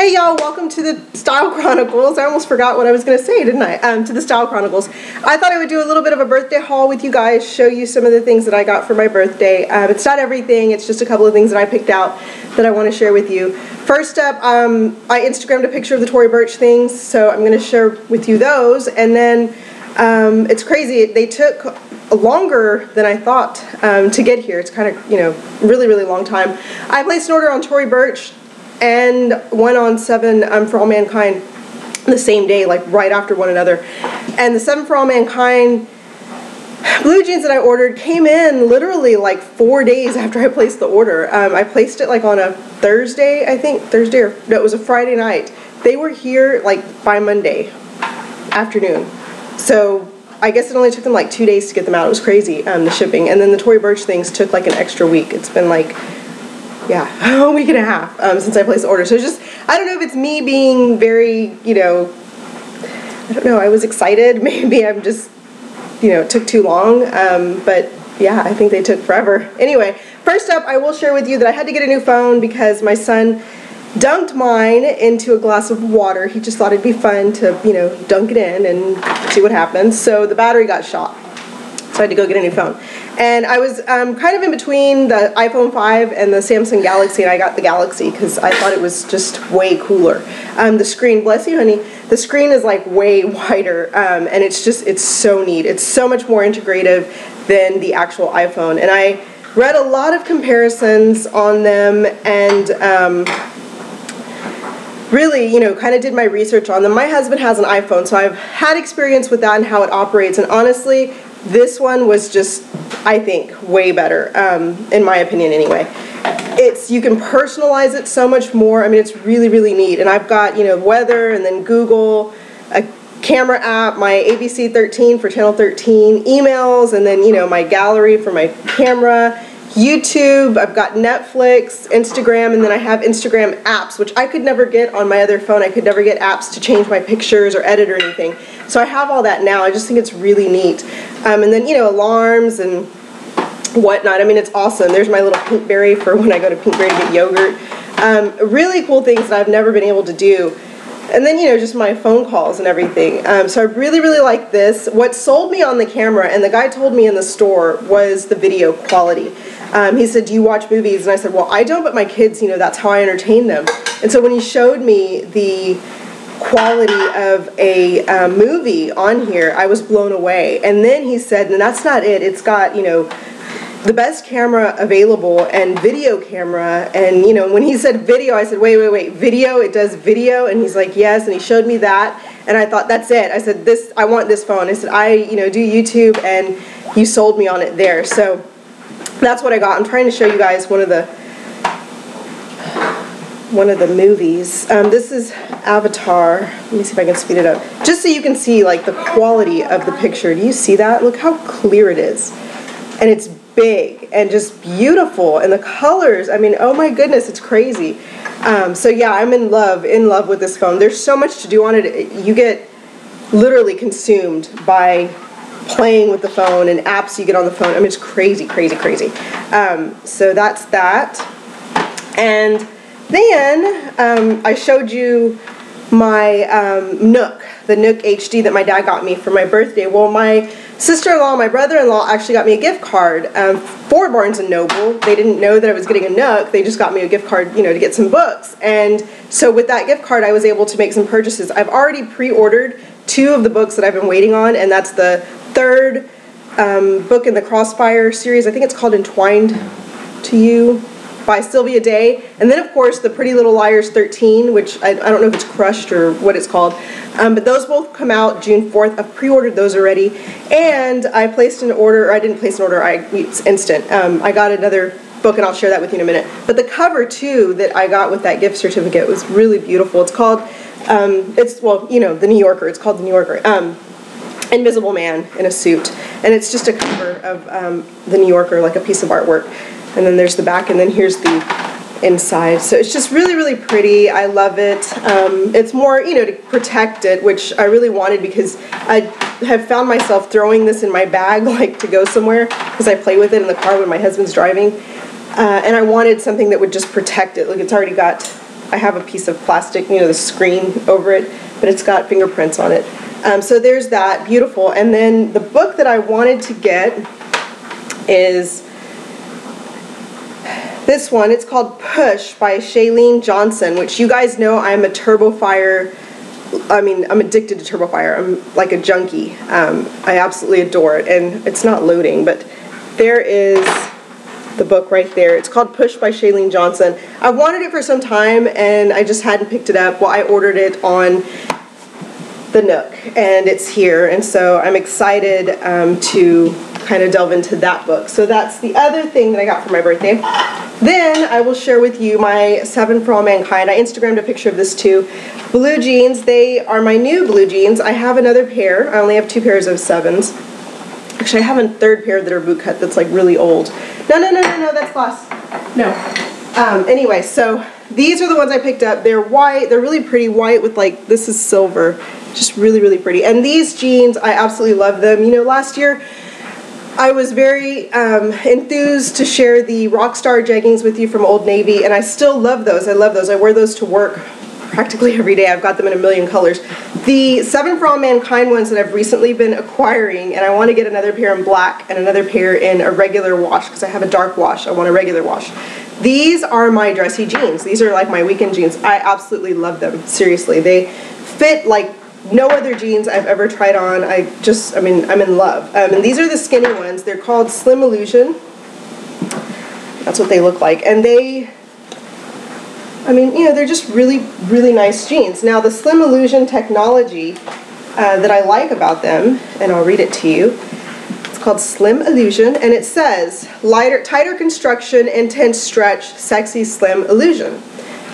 Hey y'all, welcome to The Style Chronicles. I almost forgot what I was going to say, didn't I? To The Style Chronicles. I thought I would do a little bit of a birthday haul with you guys, show you some of the things that I got for my birthday. It's not everything, it's just a couple of things that I picked out that I want to share with you. First up, I Instagrammed a picture of the Tory Burch things, so I'm going to share with you those. And then, it's crazy, they took longer than I thought to get here. It's kind of, you know, really, really long time. I placed an order on Tory Burch and one on Seven for All Mankind the same day, like right after one another. And the Seven for All Mankind blue jeans that I ordered came in literally like 4 days after I placed the order. I placed it like on a Thursday, I think. Thursday, or no, it was a Friday night. They were here like by Monday afternoon. So I guess it only took them like 2 days to get them out. It was crazy, the shipping. And then the Tory Burch things took like an extra week. It's been like, yeah, a week and a half since I placed the order. So it's just, I don't know if it's me being very, you know, I don't know, I was excited. Maybe I'm just, you know, it took too long. But yeah, I think they took forever. Anyway, first up, I will share with you that I had to get a new phone because my son dunked mine into a glass of water. He just thought it'd be fun to, you know, dunk it in and see what happens. So the battery got shot. So I had to go get a new phone. And I was kind of in between the iPhone 5 and the Samsung Galaxy, and I got the Galaxy because I thought it was just way cooler. The screen, bless you honey, the screen is like way wider, and it's just, it's so neat. It's so much more integrative than the actual iPhone. And I read a lot of comparisons on them, and really, you know, kind of did my research on them. My husband has an iPhone, so I've had experience with that and how it operates, and honestly, this one was just, I think, way better, in my opinion anyway. It's, you can personalize it so much more. I mean, it's really, really neat, and I've got, you know, weather and then Google, a camera app, my ABC 13 for channel 13, emails, and then, you know, my gallery for my camera, YouTube, I've got Netflix, Instagram, and then I have Instagram apps, which I could never get on my other phone. I could never get apps to change my pictures or edit or anything. So I have all that now. I just think it's really neat. And then, you know, alarms and whatnot. I mean, it's awesome. There's my little Pinkberry for when I go to Pinkberry to get yogurt. Really cool things that I've never been able to do. And then, you know, just my phone calls and everything. So I really, really like this. What sold me on the camera, and the guy told me in the store, was the video quality. He said, do you watch movies? And I said, well, I don't, but my kids, you know, that's how I entertain them. And so when he showed me the quality of a movie on here, I was blown away. And then he said, and that's not it. It's got, you know, the best camera available and video camera. And, you know, when he said video, I said, wait, video, it does video? And he's like, yes. And he showed me that, and I thought, that's it. I said, this, I want this phone. I said, I, you know, do YouTube, and you sold me on it there. So that's what I got. I'm trying to show you guys one of the movies. This is Avatar. Let me see if I can speed it up, just so you can see like the quality of the picture. Do you see that? Look how clear it is, and it's big and just beautiful, and the colors, I mean, oh my goodness, it's crazy. So yeah, I'm in love with this phone. There's so much to do on it. You get literally consumed by playing with the phone and apps you get on the phone. I mean, it's crazy. So that's that. And then I showed you my Nook, the Nook HD that my dad got me for my birthday. Well, my sister-in-law and my brother-in-law actually got me a gift card for Barnes & Noble. They didn't know that I was getting a Nook. They just got me a gift card, you know, to get some books. And so with that gift card, I was able to make some purchases. I've already pre-ordered 2 of the books that I've been waiting on, and that's the 3rd book in the Crossfire series. I think it's called Entwined to You by Sylvia Day. And then, of course, the Pretty Little Liars 13, which I don't know if it's Crushed or what it's called. But those both come out June 4th. I've pre-ordered those already. And I placed an order, or I didn't place an order, it's instant. I got another book, and I'll share that with you in a minute. But the cover, too, that I got with that gift certificate was really beautiful. It's called, well, you know, The New Yorker. It's called The New Yorker. Invisible Man in a Suit. And it's just a cover of The New Yorker, like a piece of artwork. And then there's the back, and then here's the inside. So it's just really, really pretty. I love it. It's more, you know, to protect it, which I really wanted because I have found myself throwing this in my bag, like to go somewhere, because I play with it in the car when my husband's driving. And I wanted something that would just protect it. Look, it's already got I have a piece of plastic, you know, the screen over it, but it's got fingerprints on it. So there's that, beautiful. And then the book that I wanted to get is this one. It's called Push by Shailene Johnson, which you guys know I'm a Turbofire, I mean, I'm addicted to Turbofire. I'm like a junkie. I absolutely adore it. And it's not loading, but there is the book right there. It's called Push by Shailene Johnson. I wanted it for some time, and I just hadn't picked it up. Well, I ordered it on the Nook, and it's here, and so I'm excited to kind of delve into that book. So that's the other thing that I got for my birthday. Then I will share with you my 7 for All Mankind. I Instagrammed a picture of this too. Blue jeans, they are my new blue jeans. I have another pair. I only have 2 pairs of 7s. Actually, I have a 3rd pair that are boot cut that's like really old. No, that's lost. No. Anyway, so these are the ones I picked up. They're white. They're really pretty white with like, this is silver. Just really, really pretty. And these jeans, I absolutely love them. You know, last year I was very enthused to share the Rockstar jeggings with you from Old Navy, and I still love those. I love those. I wear those to work practically every day. I've got them in a million colors. The 7 for All Mankind ones that I've recently been acquiring, and I want to get another pair in black and another pair in a regular wash because I have a dark wash. I want a regular wash. These are my dressy jeans. These are like my weekend jeans. I absolutely love them. Seriously. They fit like no other jeans I've ever tried on. I mean, I'm in love. And these are the skinny ones. They're called Slim Illusion. That's what they look like. And they, I mean, you know, they're just really, really nice jeans. Now, the Slim Illusion technology that I like about them, and I'll read it to you. It's called Slim Illusion, and it says, tighter construction, intense stretch, sexy Slim Illusion.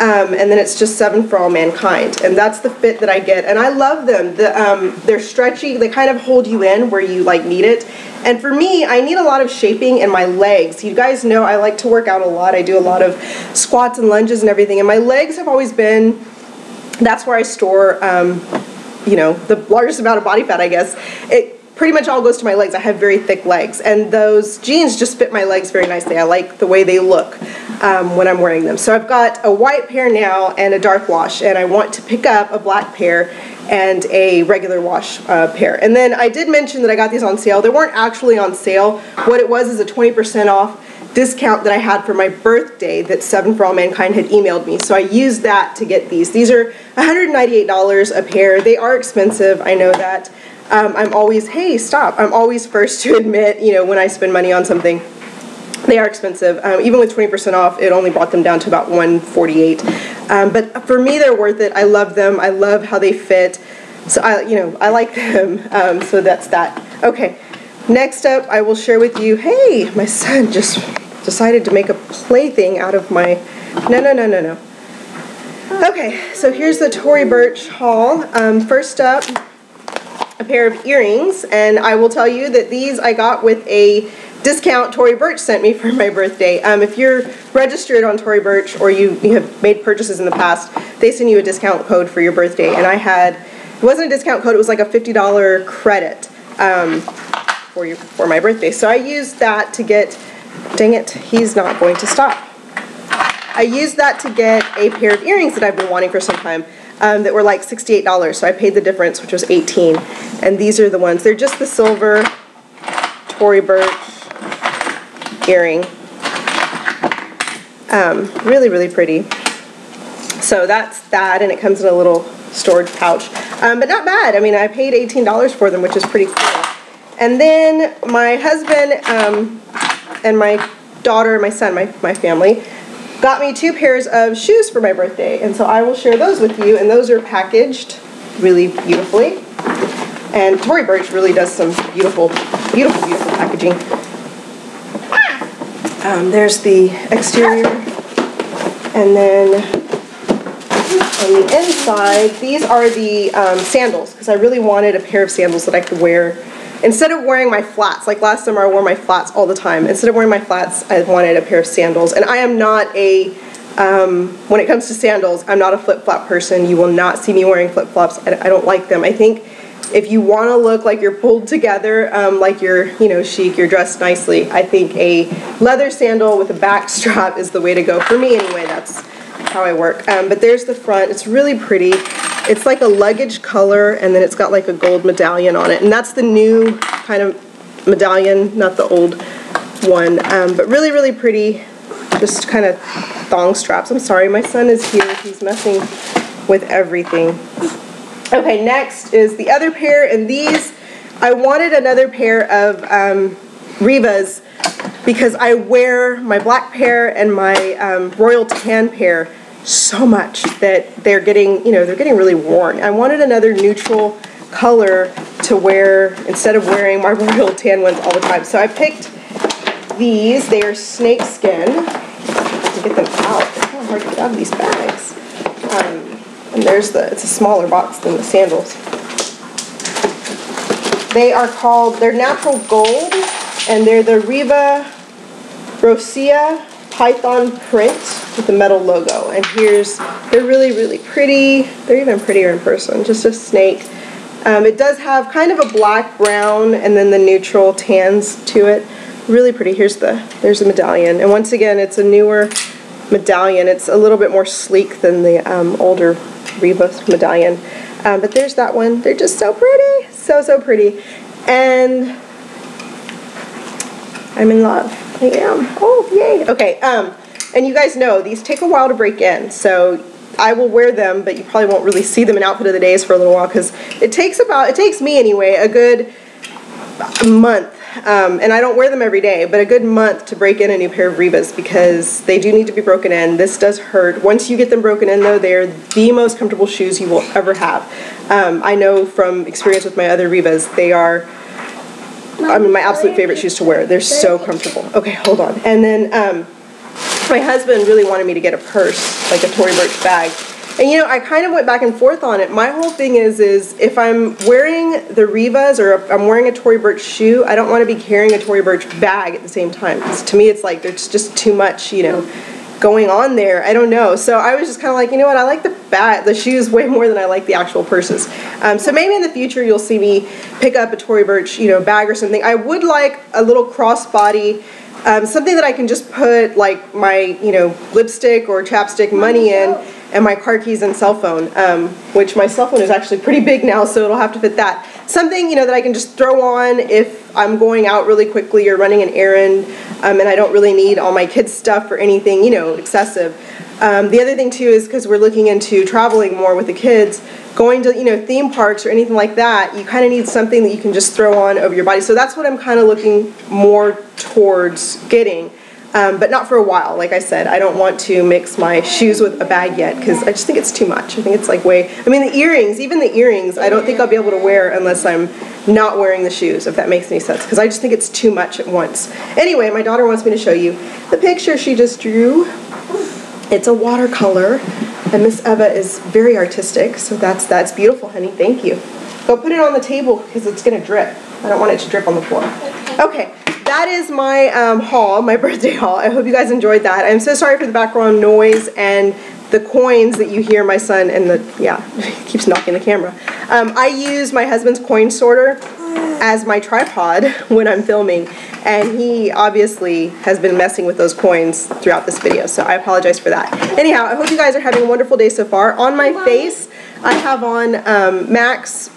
And then it's just 7 for All Mankind, and that's the fit that I get, and I love them. They're stretchy. They kind of hold you in where you like need it. And for me, I need a lot of shaping in my legs. You guys know I like to work out a lot. I do a lot of squats and lunges and everything, and my legs have always been, that's where I store, you know, the largest amount of body fat, I guess. It pretty much all goes to my legs. I have very thick legs, and those jeans just fit my legs very nicely. I like the way they look. When I'm wearing them. So I've got a white pair now and a dark wash, and I want to pick up a black pair and a regular wash pair. And then I did mention that I got these on sale. They weren't actually on sale. What it was is a 20% off discount that I had for my birthday that 7 for All Mankind had emailed me. So I used that to get these. These are $198 a pair. They are expensive, I know that. I'm always, hey, stop. I'm always first to admit, you know, when I spend money on something. They are expensive. Even with 20% off, it only brought them down to about $148. But for me, they're worth it. I love them. I love how they fit. So you know, I like them. So that's that. Okay. Next up, I will share with you. Hey, my son just decided to make a plaything out of my. No. Okay. So here's the Tory Burch haul. First up, a pair of earrings, and I will tell you that these I got with a discount Tory Burch sent me for my birthday. If you're registered on Tory Burch or you have made purchases in the past, they send you a discount code for your birthday. And I had, it wasn't a discount code, it was like a $50 credit for my birthday. So I used that to get, dang it, he's not going to stop. I used that to get a pair of earrings that I've been wanting for some time. That were like $68, so I paid the difference, which was $18. And these are the ones. They're just the silver Tory Burch earring. Really, really pretty. So that's that, and it comes in a little storage pouch. But not bad. I mean, I paid $18 for them, which is pretty cool. And then my husband and my daughter and my son, my family, got me 2 pairs of shoes for my birthday, and so I will share those with you, and those are packaged really beautifully. And Tory Burch really does some beautiful, beautiful, beautiful packaging. There's the exterior, and then on the inside, these are the sandals, because I really wanted a pair of sandals that I could wear. Instead of wearing my flats, like last summer I wore my flats all the time. Instead of wearing my flats, I wanted a pair of sandals. And I am not a, when it comes to sandals, I'm not a flip-flop person. You will not see me wearing flip-flops. I don't like them. I think if you want to look like you're pulled together, like you're, you know, chic, you're dressed nicely, I think a leather sandal with a back strap is the way to go. For me anyway, that's how I work. But there's the front. It's really pretty. It's like a luggage color, and then it's got like a gold medallion on it. And that's the new kind of medallion, not the old one. But really, really pretty. Just kind of thong straps. I'm sorry, my son is here. He's messing with everything. Okay, next is the other pair. And these, I wanted another pair of Revas because I wear my black pair and my royal tan pair so much that they're getting, you know, they're getting really worn. I wanted another neutral color to wear instead of wearing my royal tan ones all the time. So I picked these. They are snakeskin. To get them out, it's kind of hard to get out of these bags. And there's the, it's a smaller box than the sandals. They are called, they're natural gold, and they're the Riva Rosia Python print with the metal logo. And here's, they're really, really pretty. They're even prettier in person, just a snake. It does have kind of a black, brown, and then the neutral tans to it. Really pretty. Here's the, there's the medallion. And once again, it's a newer medallion. It's a little bit more sleek than the older Revas medallion. But there's that one. They're just so pretty. So, so pretty. And I'm in love. I am. Oh, yay. Okay. And you guys know, these take a while to break in. So I will wear them, but you probably won't really see them in Outfit of the Days for a little while because it takes about, it takes me anyway, a good month. And I don't wear them every day, but a good month to break in a new pair of Revas because they do need to be broken in. This does hurt. Once you get them broken in, though, they are the most comfortable shoes you will ever have. I know from experience with my other Revas, they are, I mean, my absolute favorite shoes to wear. They're so comfortable. Okay, hold on. And then my husband really wanted me to get a purse, like a Tory Burch bag. And, you know, I kind of went back and forth on it. My whole thing is if I'm wearing the Revas or I'm wearing a Tory Burch shoe, I don't want to be carrying a Tory Burch bag at the same time. To me, it's like there's just too much, you know, going on there. I don't know. So I was just kind of like, you know what, I like the shoes way more than I like the actual purses. So maybe in the future you'll see me pick up a Tory Burch, you know, bag or something. I would like a little crossbody. Something that I can just put like my, you know, lipstick or chapstick money in and my car keys and cell phone, which my cell phone is actually pretty big now, so it'll have to fit that. Something, you know, that I can just throw on if I'm going out really quickly or running an errand and I don't really need all my kids' stuff or anything, you know, excessive. The other thing, too, is because we're looking into traveling more with the kids, going to, you know, theme parks or anything like that, you kind of need something that you can just throw on over your body. So that's what I'm kind of looking more towards getting, but not for a while. Like I said, I don't want to mix my shoes with a bag yet because I just think it's too much. I think it's like way, I mean, the earrings, even the earrings, I don't think I'll be able to wear unless I'm not wearing the shoes, if that makes any sense, because I just think it's too much at once. Anyway, my daughter wants me to show you the picture she just drew. It's a watercolor, and Miss Eva is very artistic, so that's beautiful, honey. Thank you. Go put it on the table because it's going to drip. I don't want it to drip on the floor. Okay, that is my haul, my birthday haul. I hope you guys enjoyed that. I'm so sorry for the background noise and the coins that you hear my son and the, yeah, he keeps knocking the camera. I use my husband's coin sorter as my tripod when I'm filming, and he obviously has been messing with those coins throughout this video, so I apologize for that. Anyhow, I hope you guys are having a wonderful day so far. On my face, I have on MAC's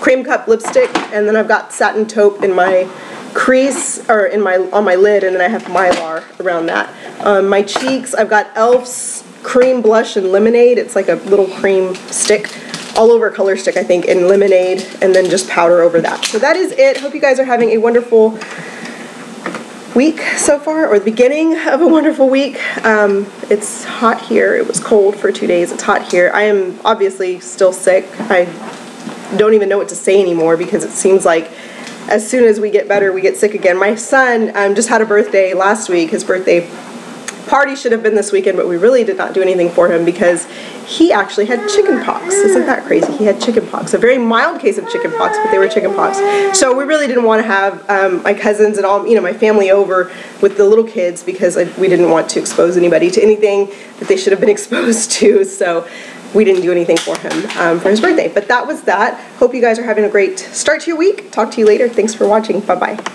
cream cup lipstick, and then I've got satin taupe in my crease, or in my, on my lid, and then I have Mylar around that. My cheeks, I've got Elf's cream blush and lemonade. It's like a little cream stick, all over color stick, I think, and lemonade, and then just powder over that. So that is it. Hope you guys are having a wonderful week so far, or the beginning of a wonderful week. It's hot here. It was cold for 2 days. It's hot here. I am obviously still sick. I don't even know what to say anymore because it seems like as soon as we get better, we get sick again. My son just had a birthday last week. His birthday party should have been this weekend, but we really did not do anything for him because he actually had chicken pox. Isn't that crazy? He had chicken pox. A very mild case of chicken pox, but they were chicken pox. So we really didn't want to have my cousins and all, you know, my family over with the little kids because we didn't want to expose anybody to anything that they should have been exposed to. So we didn't do anything for him for his birthday. But that was that. Hope you guys are having a great start to your week. Talk to you later. Thanks for watching. Bye-bye.